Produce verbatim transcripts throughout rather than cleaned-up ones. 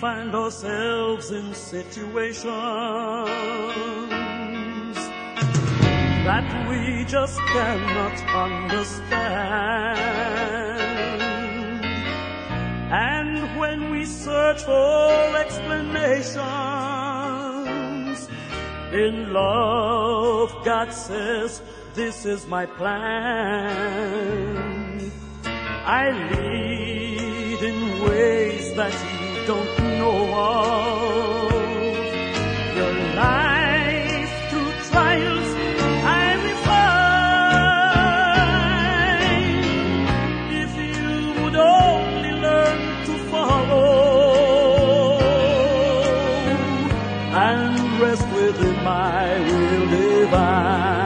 find ourselves in situations that we just cannot understand. And when we search for explanations, in love God says, this is my plan. I lead in ways that you don't know of. Your life through trials I refine. If you would only learn to follow and rest within my will divine.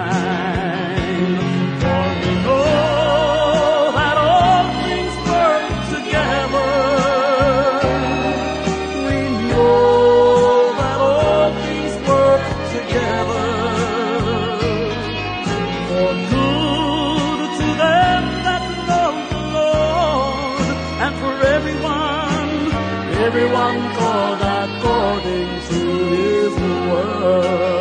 Everyone called according to his word.